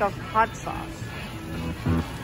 lack of hot sauce.